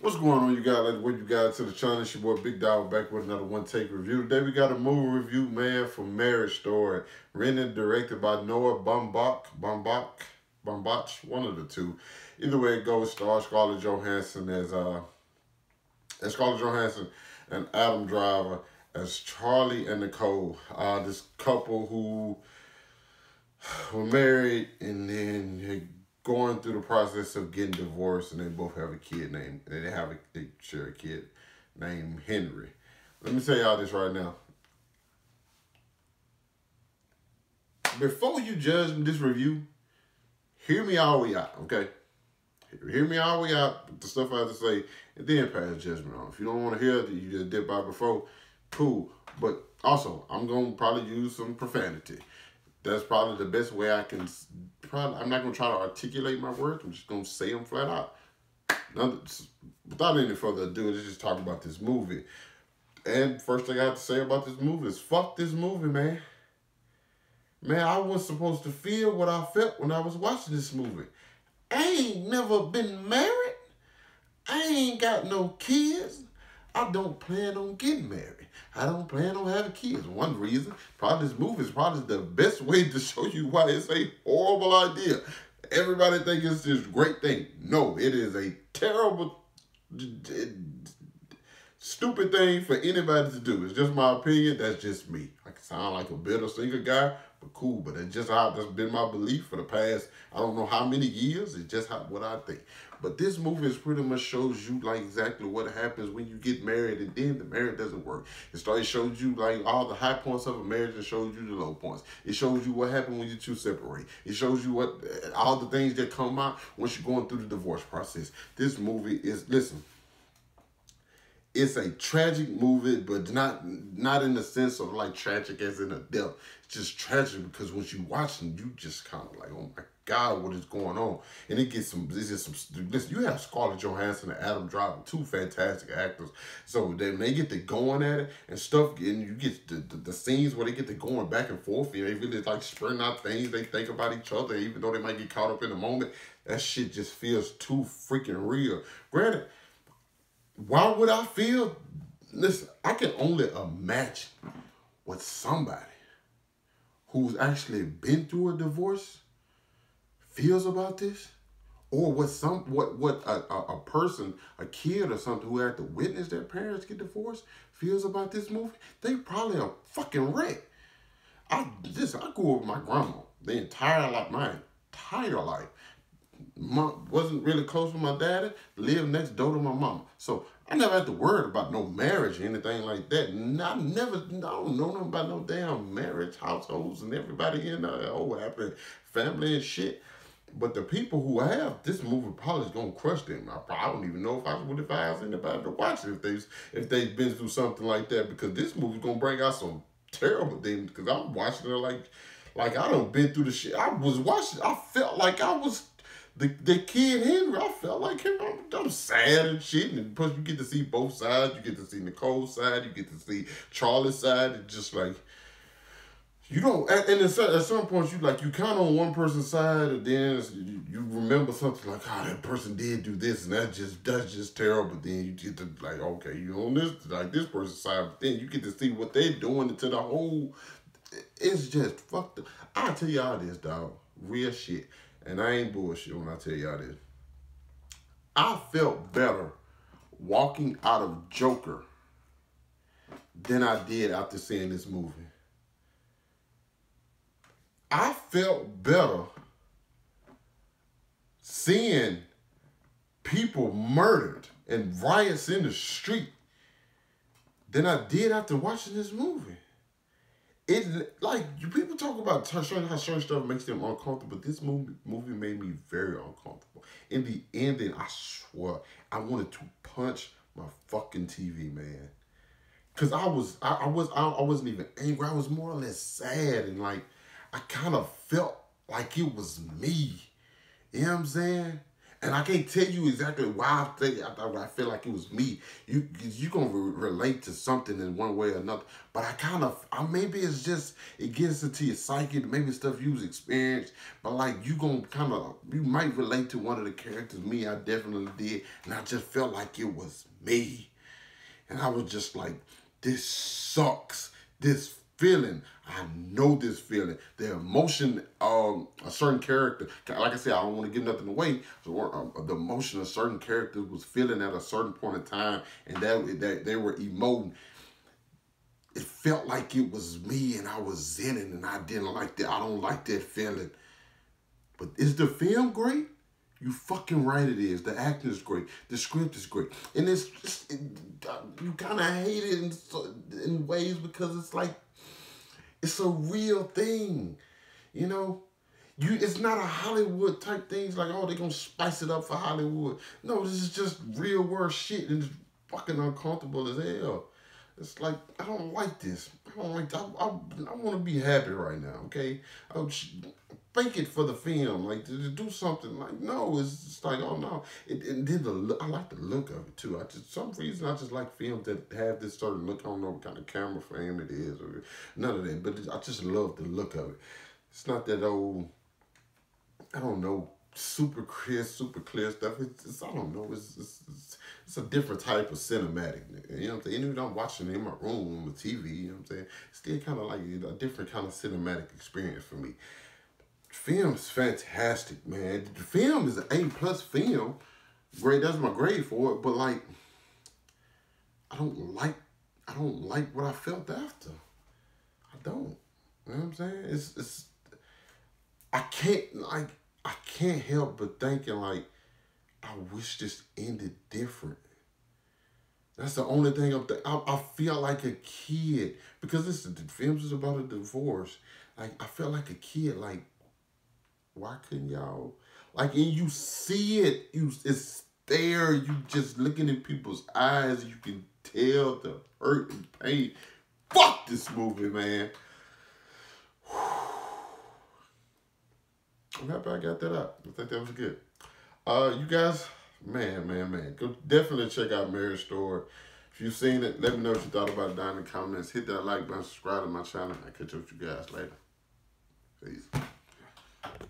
What's going on, you guys? Like what you guys to the channel. It's your boy Big Dow back with another one take review. Today we got a movie review, man, for Marriage Story, written and directed by Noah Baumbach, one of the two. Either way it goes, stars Scarlett Johansson as Scarlett Johansson and Adam Driver as Charlie and Nicole. This couple who were married and then they going through the process of getting divorced, and they both have a kid named, they share a kid named Henry. Let me tell y'all this right now. Before you judge this review, hear me all the way out, okay? Hear me all the way out, the stuff I have to say, and then pass judgment on. If you don't want to hear it, you just dip out before, cool. But also, I'm going to probably use some profanity. That's probably the best way I can, I'm not going to try to articulate my words. I'm just going to say them flat out. Without any further ado, let's just talk about this movie. And first thing I have to say about this movie is fuck this movie, man. Man, I wasn't supposed to feel what I felt when I was watching this movie. I ain't never been married. I ain't got no kids. I don't plan on getting married. I don't plan on having kids. One reason, probably this movie is probably the best way to show you why it's a horrible idea. Everybody thinks it's this great thing. No, it is a terrible, stupid thing for anybody to do. It's just my opinion. That's just me. I can sound like a bitter singer guy, but cool. But it's just how, that's been my belief for the past, I don't know how many years. It's just how, what I think. But this movie is pretty much shows you like exactly what happens when you get married and then the marriage doesn't work. It started, shows you like all the high points of a marriage and shows you the low points. It shows you what happened when you two separate. It shows you what, all the things that come out once you're going through the divorce process. This movie is, listen, it's a tragic movie, but not in the sense of like tragic as in a death. It's just tragic because once you watch them, you just kind of like, oh my God, what is going on? And it gets some, this is some, listen, you have Scarlett Johansson and Adam Driver, two fantastic actors. So then they get to going at it and stuff, and you get the scenes where they get to going back and forth, and they really like spring out things they think about each other, even though they might get caught up in the moment. That shit just feels too freaking real. Granted, why would I feel? Listen, I can only imagine what somebody who's actually been through a divorce feels about this, or what a person, a kid or something who had to witness their parents get divorced feels about this movie. They probably a fucking wreck. I grew up with my grandma my entire life. Mom wasn't really close with my daddy, lived next door to my mama. So I never had to worry about no marriage or anything like that. I don't know nothing about no damn marriage, households, and everybody in the whole happy family and shit. But the people who have, this movie probably is going to crush them. I don't even know if I would advise anybody to watch it if they've been through something like that, because this movie's going to bring out some terrible things, because I'm watching it like I done been through the shit. I felt like I was the kid Henry. I felt like him. I'm sad and shit. And plus, you get to see both sides. You get to see Nicole's side. You get to see Charlie's side. It's just like, you don't, and at some point, you like, you count on one person's side, and then you remember something like, oh, that person did do this, and that's just terrible. Then you get to like, okay, you on this, like this person's side, but then you get to see what they're doing to the whole, it's just fucked up. I'll tell y'all this, dog, real shit. And I ain't bullshit when I tell y'all this. I felt better walking out of Joker than I did after seeing this movie. I felt better seeing people murdered and riots in the street than I did after watching this movie. It, like, people talk about how certain stuff makes them uncomfortable. This movie made me very uncomfortable. In the ending, I swear, I wanted to punch my fucking TV, man. Cause I wasn't even angry. I was more or less sad, and like, I kind of felt like it was me. You know what I'm saying? And I can't tell you exactly why I feel like it was me. You gonna relate to something in one way or another. But I kind of, maybe it's just, it gets into your psyche. Maybe stuff you've experienced. But like, you gonna kind of, you might relate to one of the characters. Me, I definitely did. And I just felt like it was me. And I was just like, this sucks. This feeling, I know this feeling. The emotion, a certain character, like I said, I don't want to give nothing away. So, the emotion a certain character was feeling at a certain point in time, and that they were emoting. It felt like it was me, and I was zenning, and I didn't like that. I don't like that feeling. But is the film great? You fucking right it is. The acting is great. The script is great. And it's just, you kind of hate it in ways because it's like, it's a real thing, you know? It's not a Hollywood type thing. It's like, oh, they're going to spice it up for Hollywood. No, this is just real world shit, and it's fucking uncomfortable as hell. It's like, I don't like this. I don't like that. I want to be happy right now, okay? Fake it for the film. Like, do something. Like, no, it's just like, oh, no. And then I like the look of it, too. Some reason, I just like films that have this certain look. I don't know what kind of camera frame it is or none of that. But I just love the look of it. It's not that old, I don't know, super crisp, super clear stuff. It's I don't know. It's a different type of cinematic. You know what I'm saying? Even if I'm watching it in my room on the TV, you know what I'm saying? It's still kind of like a different kind of cinematic experience for me. Film's fantastic, man. The film is an A+ film. Great, that's my grade for it. But like, I don't like what I felt after. I don't. You know what I'm saying? It's I can't help but thinking, like, I wish this ended different. That's the only thing I'm thinking. I feel like a kid, because the film is about a divorce. Like, I feel like a kid. Like, why couldn't y'all, like, and you see it, it's there, you just looking in people's eyes, you can tell the hurt and pain. Fuck this movie, man. I'm happy I got that out. I think that was good. You guys, man, go definitely check out Marriage Story. If you've seen it, let me know what you thought about it down in the comments. Hit that like button, subscribe to my channel, and I'll catch up with you guys later. Peace.